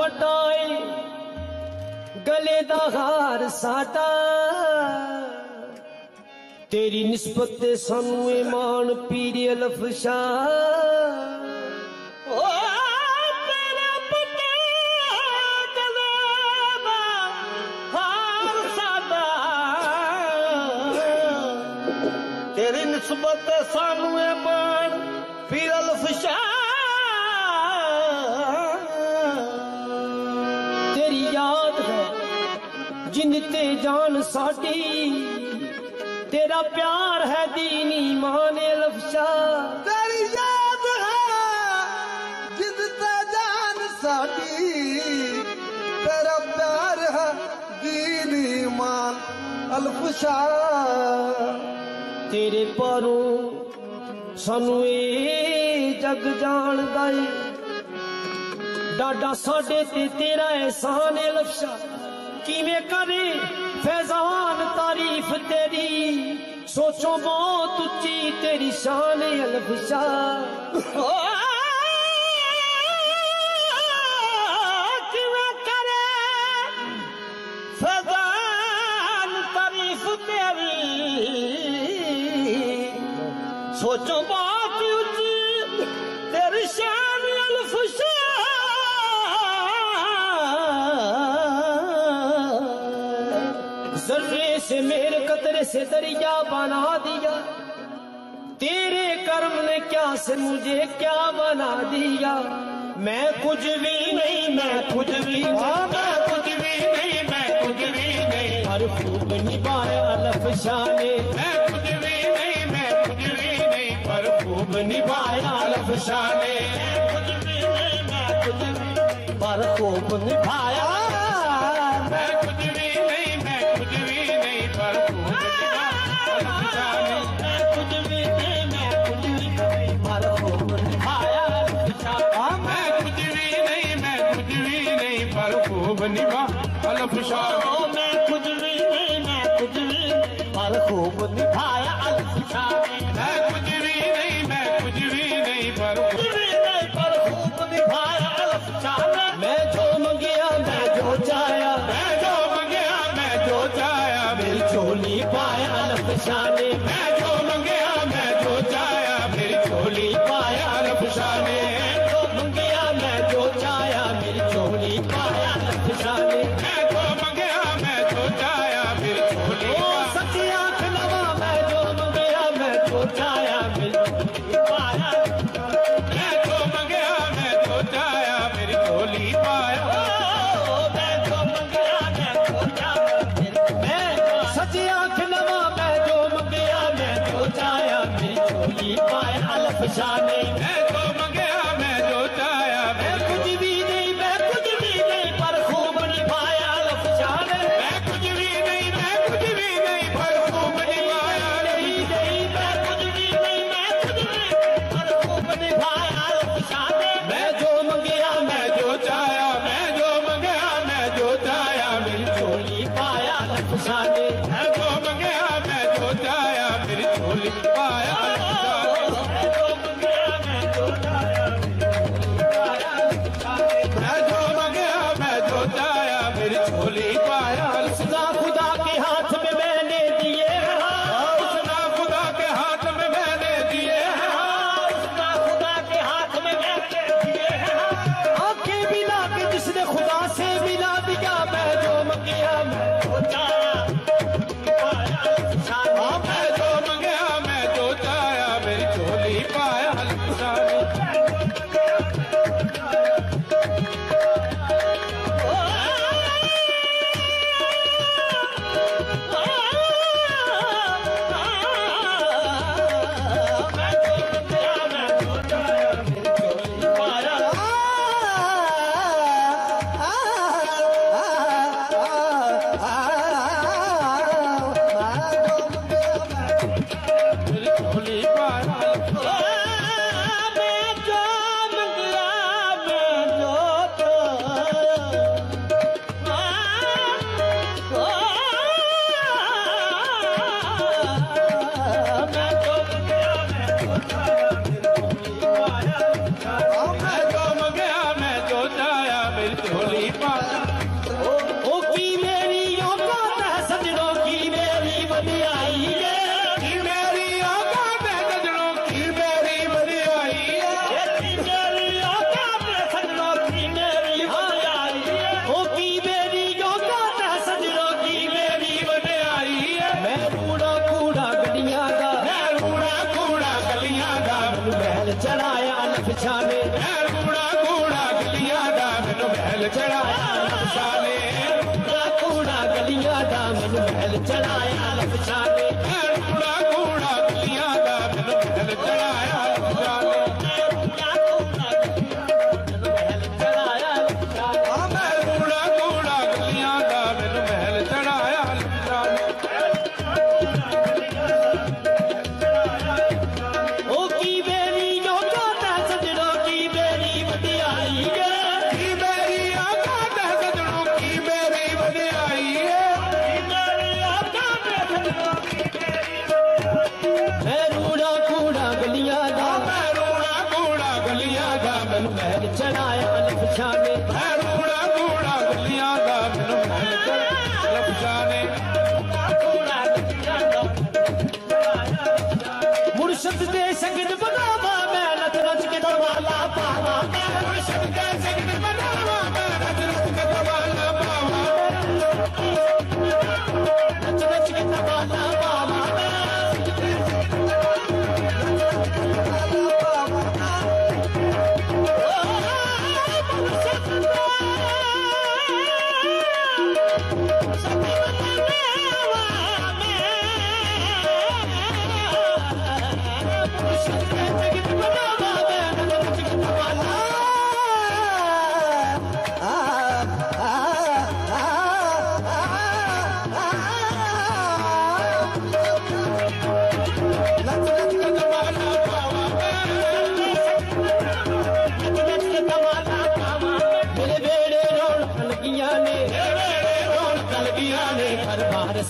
पटाई गले दा हार साडा तेरी निस्बत ते सानू ईमान पीरी अलफशा तेरी निस्बत सानू ईमान पीर अलफशा तेरी याद है जिनते जान साडी तेरा प्यार है दीनी माने अलफशा तेरी याद है जिनते जान साडी तेरा प्यार है दीनी मान अलफशा तेरे पारों सानू जग जान दाए डाडा साडे ते तेरा एहसान अलफशा किवें करे फैजान तारीफ तेरी सोचो बहुत उच्ची तेरी शान अलफशा किवें करे फैजान तारीफ तेरी सोचो बात उच्ची तेरी शान अलफशा जर्रे से मेरे कतरे से दरिया बना दिया तेरे कर्म ने क्या से मुझे क्या बना दिया मैं कुछ भी नहीं मैं कुछ भी नहीं मैं कुछ भी नहीं मैं कुछ भी नहीं हर खूब निभाया अलफशा ने मैं कुछ भी नहीं मैं कुछ भी पर खूब निभाया अलफशा ने पर खूब निभाया मैं कुछ भी नहीं मैं कुछ भी नहीं पर खूब निभाया अलफशा ने मैं कुछ भी नहीं मैं कुछ भी नहीं पर खूब निभाया अलफशा मैं कुछ भी नहीं मैं कुछ भी नहीं पर खूब निभाया अलफशा मैं कुछ भी नहीं मैं कुछ भी पर खूब निभाया अलफशा मैं कुछ भी पर खूब निभाया अलफशा मैं जो मंगिया मैं जो चाया मैं जो मंगिया मैं जो चाया मेरी झोली पाया अलफशा ने मैं जो मंगिया मैं जो चाया मेरी झोली पाया अलफशा ने जो मंगिया मैं जो चाया मेरी झोली पाया अलफशा ने मैं जो मंगिया मैं जो चाया मेरी झोली सचिया खिलावा मैं जो मंगिया मैं जो चाया अलफशा ने मैं जो मंगिया मैं जो चाया मैं कुछ भी नहीं पर खूब निभाया अलफशा ने मैं कुछ भी नहीं मैं कुछ भी नहीं पर खूब निभाया मैं कुछ भी नहीं मैं कुछ भी पर खूब निभाया अलफशा ने मैं जो मंगिया मैं जो चाया मैं जो मंगिया मैं जो चाया मेरी झोली पाया अलफशा ने मैं जो मंगिया मैं जो चाया मेरी झोली पाया मैं जो महल चढ़ाया अनपछाने कूड़ा कूड़ा गलिया दा मैनू महल चढ़ाया अनपछाने कूड़ा कूड़ा गलिया दा मैनू महल चढ़ाया अनपछाने कूड़ा कूड़ा गलिया दा मैनू महल चढ़ाया अनपछाने कूड़ा कूड़ा महल चढ़ाया अनपछाने कूड़ा कूड़ा गलिया दा मैनू महल चढ़ाया अनपछाने महल चढ़ाया अनपछाने कूड़ा कूड़ा गलियां दा मैनू महल चढ़ाया अनपछाने कूड़ा कूड़ा गलियां मुर्शद दे संगत बनावा मैं नत रच के दवाला पावा मुर्शद दे संगत बनावा मैं नत रच के दवाला पावा नत रच के दवाला पावा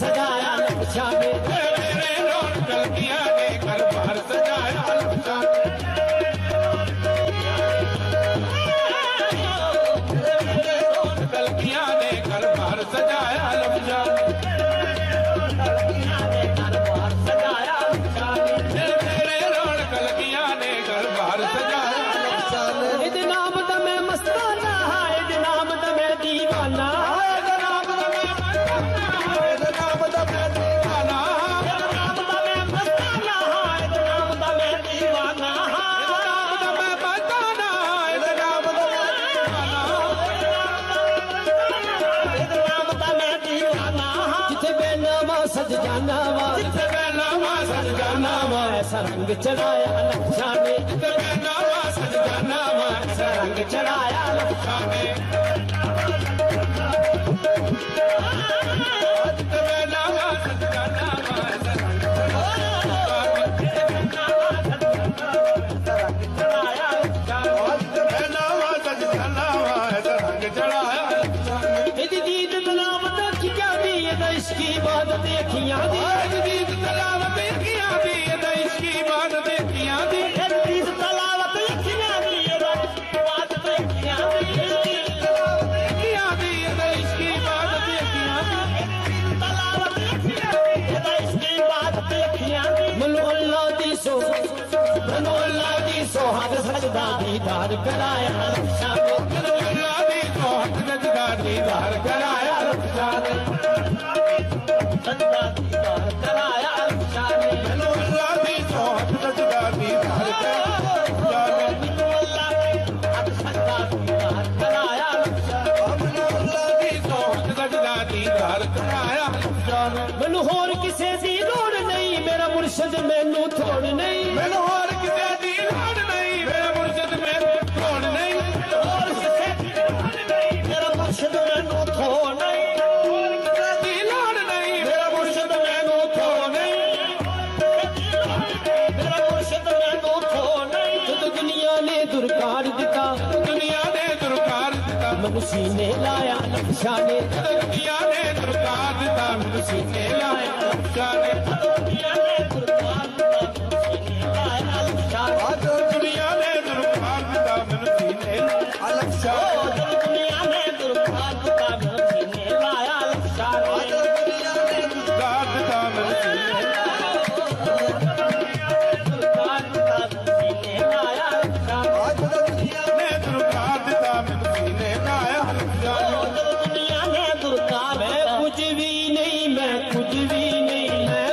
सजाया अनपछाने घर बार सजाया अनपछाने ने घर बार सजाया अनपछाने घर बार सजाया अनपछाने मेरे रौनक लगियां ने घर बार सजाया अनपछाने इस नाम दा मैं मस्ताना इस नाम दा मैं दीवाना ऐसा रंग चढ़ाया अनपछाने ऐसा रंग चढ़ाया अनपछाने इसकी बात देखियां दी तलावत देखियां दी इसकी बात देखियां दी तलावत देखियां दी बात देखियां दी तलावत देखियां दी इसकी बात देखियां दी तलावत देखियां दी इसकी बात देखियां दी मनु अल्लाह दी सो हद सजदा दीदार कराया अनपछाने मनु अल्लाह दी सो हद सजदा दीदार कराया अनपछाने सजदा दीदार कराया अनपछाने मैनू अल्लाह दी सौहद सजदा दीदार कराया मैनू अल्लाह दी सजदा दीदार कराया मैनू अल्लाह दी सौहद सजदा दीदार कराया मैनू होर किसे दी लोड़ नहीं मेरा मुर्शद मैनू छोड़ नहीं मैनू होर किसे दी लोड़ नहीं मेरा मुर्शद मैनू छोड़ नहीं होर किसे दी लोड़ नहीं मेरा मुर्शद मैनू छोड़ नहीं दुरकार दिता दुनिया ने दुरकार दिता मैनू सीने लाया अनपछाने दुनिया ने दुरकार दिता मैनू सीने लाया अनपछाने दुनिया ने दुरकार दिता मैनू सीने लाया अनपछाने दुनिया ने दुरकार दिता मैनू सीने लाया अनपछाने दुनिया ने दुरकार दिता मैनू सीने कुछ भी नहीं मैं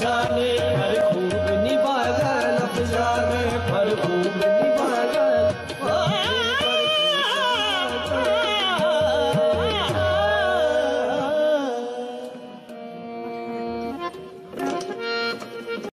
जाने पर खूब निभाया लफ्ज़ाने पर खूब